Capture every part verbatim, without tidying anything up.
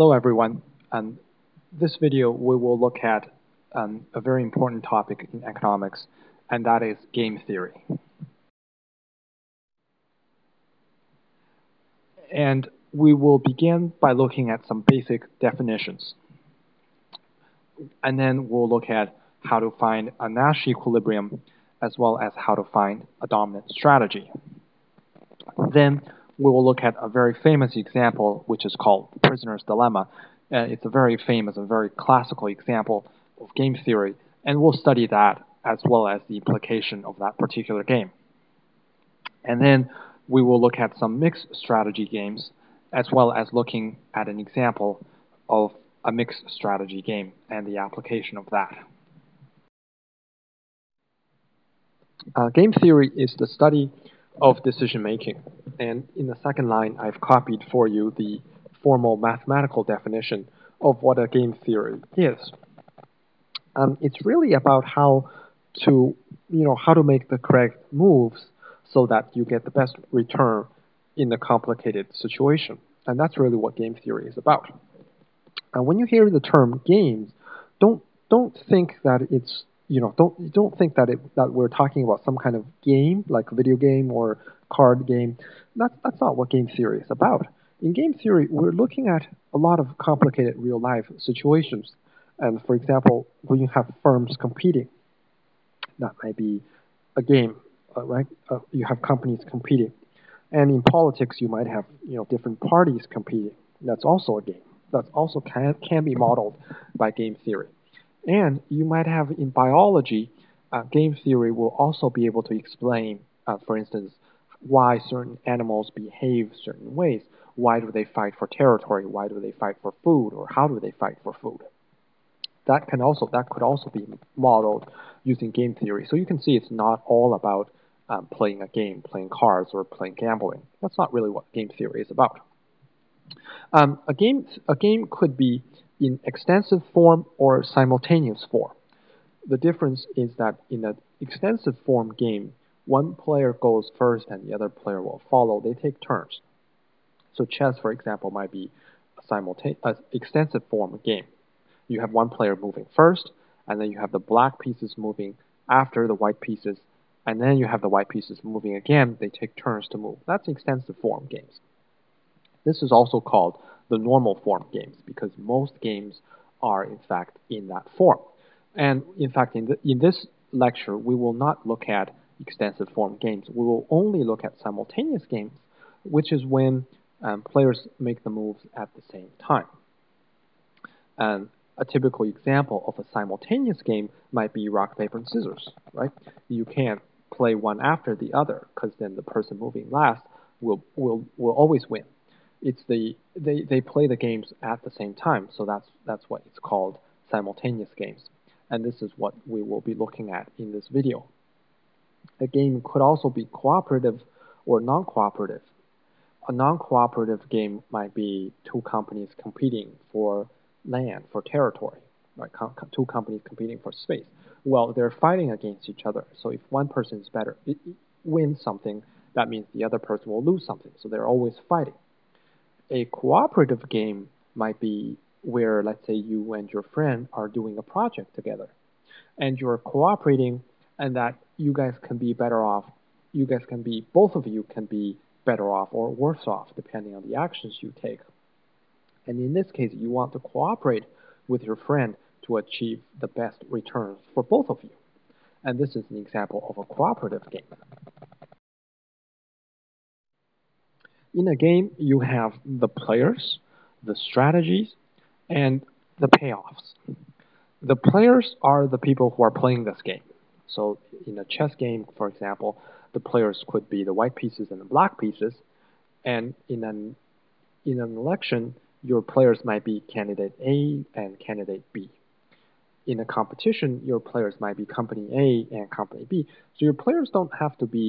Hello everyone, um, this video we will look at um, a very important topic in economics, and that is game theory. And we will begin by looking at some basic definitions, and then we'll look at how to find a Nash equilibrium as well as how to find a dominant strategy. Then we will look at a very famous example, which is called Prisoner's Dilemma. Uh, it's a very famous and very classical example of game theory, and we'll study that as well as the implication of that particular game. And then we will look at some mixed strategy games, as well as looking at an example of a mixed strategy game and the application of that. Uh, game theory is the study of decision-making. And in the second line, I've copied for you the formal mathematical definition of what a game theory is. Um, it's really about how to, you know, how to make the correct moves so that you get the best return in the complicated situation. And that's really what game theory is about. And when you hear the term games, don't don't think that it's You know, don't don't think that it that we're talking about some kind of game, like video game or card game. That's that's not what game theory is about. In game theory, we're looking at a lot of complicated real life situations. And for example, when you have firms competing, that might be a game, uh, right? Uh, you have companies competing, and in politics, you might have you know different parties competing. That's also a game. That's also can can be modeled by game theory. And you might have in biology, uh, game theory will also be able to explain, uh, for instance, why certain animals behave certain ways. Why do they fight for territory? Why do they fight for food? Or how do they fight for food? That can also that could also be modeled using game theory. So you can see it's not all about um, playing a game, playing cards, or playing gambling. That's not really what game theory is about. Um, a game a game could be in extensive form or simultaneous form. The difference is that in an extensive form game, one player goes first and the other player will follow. They take turns. So chess, for example, might be a simultaneous, uh, extensive form game. You have one player moving first, and then you have the black pieces moving after the white pieces, and then you have the white pieces moving again. They take turns to move. That's extensive form games. This is also called the normal form games, because most games are in fact in that form. And in fact, in, the, in this lecture, we will not look at extensive form games. We will only look at simultaneous games, which is when um, players make the moves at the same time. And a typical example of a simultaneous game might be rock, paper, and scissors, right? You can't play one after the other, because then the person moving last will, will, will always win. It's the they, they play the games at the same time, so that's that's what it's called, simultaneous games. And this is what we will be looking at in this video. A game could also be cooperative or non-cooperative. A non-cooperative game might be two companies competing for land, for territory, right? Com two companies competing for space. Well, they're fighting against each other, so if one person is better, it, it wins something, that means the other person will lose something, so they're always fighting. A cooperative game might be where, let's say, you and your friend are doing a project together, and you're cooperating, and that you guys can be better off, you guys can be, both of you can be better off or worse off, depending on the actions you take. And in this case, you want to cooperate with your friend to achieve the best returns for both of you. And this is an example of a cooperative game. In a game, you have the players, the strategies, and the payoffs. The players are the people who are playing this game. So in a chess game, for example, the players could be the white pieces and the black pieces. And in an, in an election, your players might be candidate A and candidate B. In a competition, your players might be company A and company B. So your players don't have to be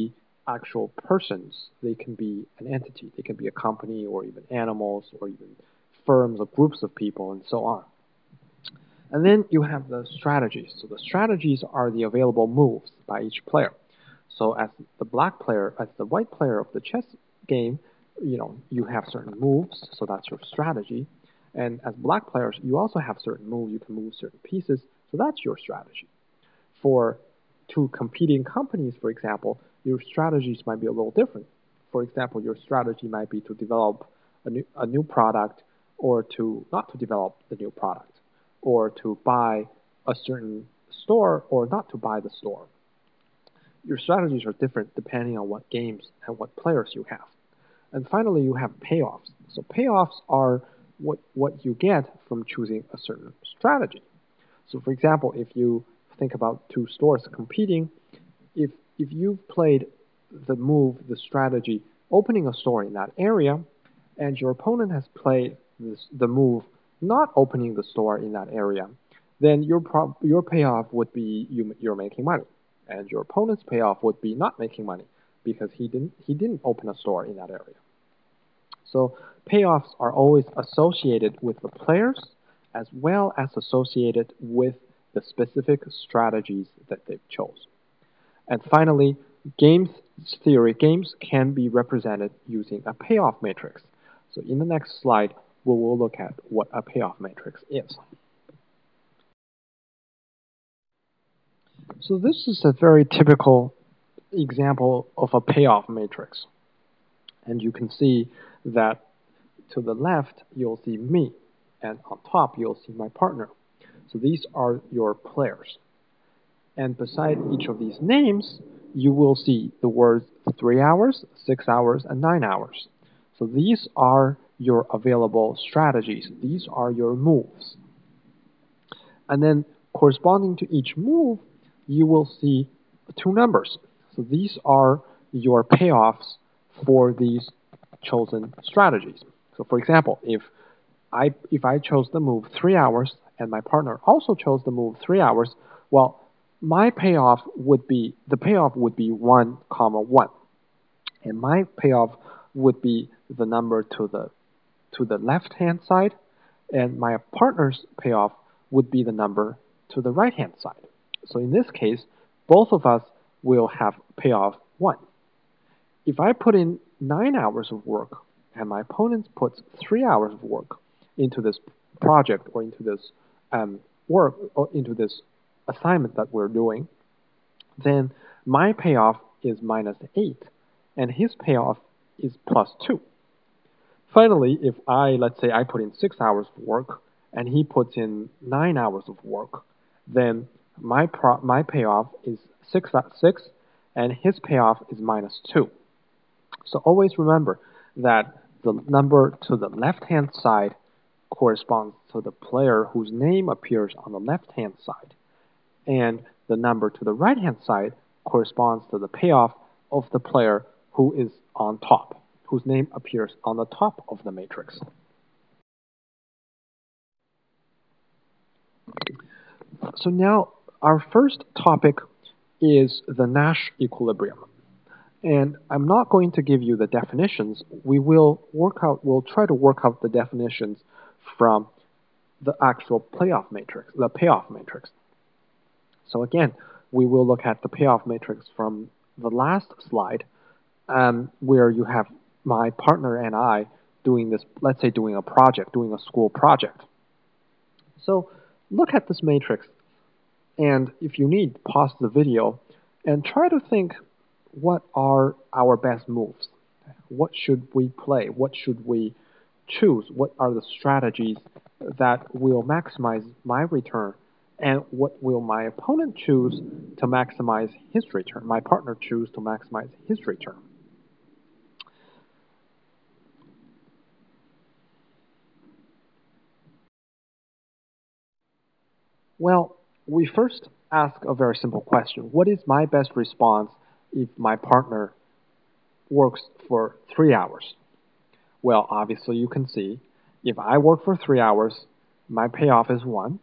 actual persons. They can be an entity. They can be a company or even animals or even firms or groups of people and so on. And then you have the strategies. So the strategies are the available moves by each player. So as the black player, as the white player of the chess game, you know, you have certain moves, so that's your strategy. And as black players, you also have certain moves. You can move certain pieces. So that's your strategy. For two competing companies, for example, your strategies might be a little different. For example, your strategy might be to develop a new, a new product, or to not to develop the new product, or to buy a certain store or not to buy the store. Your strategies are different depending on what games and what players you have. And finally, you have payoffs. So payoffs are what, what you get from choosing a certain strategy. So for example, if you think about two stores competing, if, if you've played the move, the strategy, opening a store in that area, and your opponent has played this, the move, not opening the store in that area, then your, pro your payoff would be you, you're making money. And your opponent's payoff would be not making money because he didn't, he didn't open a store in that area. So payoffs are always associated with the players as well as associated with the specific strategies that they've chosen. And finally, game theory games can be represented using a payoff matrix. So in the next slide, we will look at what a payoff matrix is. So this is a very typical example of a payoff matrix. And you can see that to the left, you'll see me. And on top, you'll see my partner. So these are your players. And beside each of these names, you will see the words three hours, six hours, and nine hours. So these are your available strategies. These are your moves. And then corresponding to each move, you will see two numbers. So these are your payoffs for these chosen strategies. So for example, if I, if I chose the move three hours and my partner also chose the move three hours, well, my payoff would be, the payoff would be one comma one. And my payoff would be the number to the, to the left-hand side, and my partner's payoff would be the number to the right-hand side. So in this case, both of us will have payoff one. If I put in nine hours of work and my opponent puts three hours of work into this project or into this um, work or into this assignment that we're doing, then my payoff is minus eight and his payoff is plus two. Finally, if I, let's say I put in six hours of work and he puts in nine hours of work, then My, pro my payoff is six, six, and his payoff is minus two. So always remember that the number to the left-hand side corresponds to the player whose name appears on the left-hand side. And the number to the right-hand side corresponds to the payoff of the player who is on top, whose name appears on the top of the matrix. So now, our first topic is the Nash equilibrium. And I'm not going to give you the definitions. We will work out, we'll try to work out the definitions from the actual payoff matrix, the payoff matrix. So again, we will look at the payoff matrix from the last slide, um, where you have my partner and I doing this, let's say doing a project, doing a school project. So look at this matrix. And if you need, pause the video and try to think, what are our best moves? What should we play? What should we choose? What are the strategies that will maximize my return? And what will my opponent choose to maximize his return? My partner choose to maximize his return. Well, we first ask a very simple question. What is my best response if my partner works for three hours? Well, obviously you can see if I work for three hours, my payoff is one.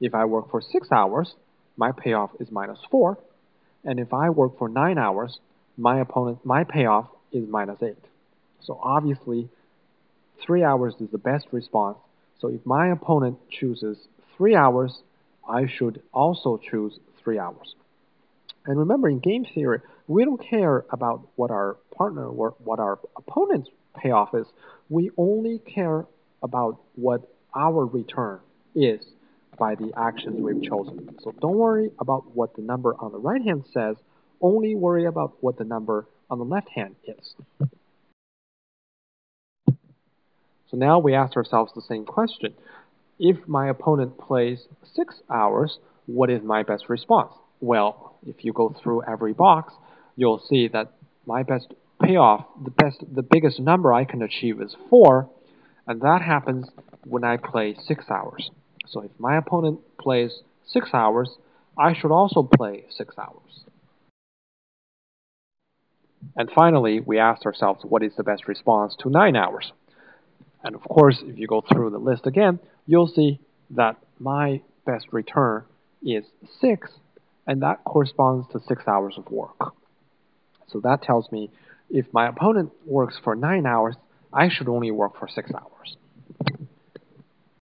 If I work for six hours, my payoff is minus four. And if I work for nine hours, my opponent, my payoff is minus eight. So obviously three hours is the best response. So if my opponent chooses three hours, I should also choose three hours. And remember, in game theory, we don't care about what our partner or what our opponent's payoff is. We only care about what our return is by the actions we've chosen. So don't worry about what the number on the right hand says, only worry about what the number on the left hand is. So now we ask ourselves the same question. If my opponent plays six hours, what is my best response? Well, if you go through every box, you'll see that my best payoff, the best, the biggest number I can achieve is four, and that happens when I play six hours. So if my opponent plays six hours, I should also play six hours. And finally, we asked ourselves, what is the best response to nine hours? And of course, if you go through the list again, you'll see that my best return is six, and that corresponds to six hours of work. So that tells me if my opponent works for nine hours, I should only work for six hours.